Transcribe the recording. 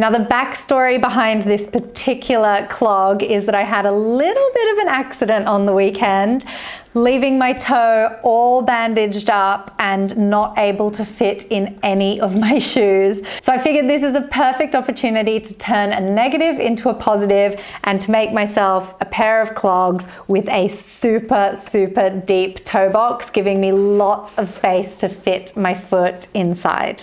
Now the backstory behind this particular clog is that I had a little bit of an accident on the weekend, leaving my toe all bandaged up and not able to fit in any of my shoes. So I figured this is a perfect opportunity to turn a negative into a positive and to make myself a pair of clogs with a super, super deep toe box, giving me lots of space to fit my foot inside.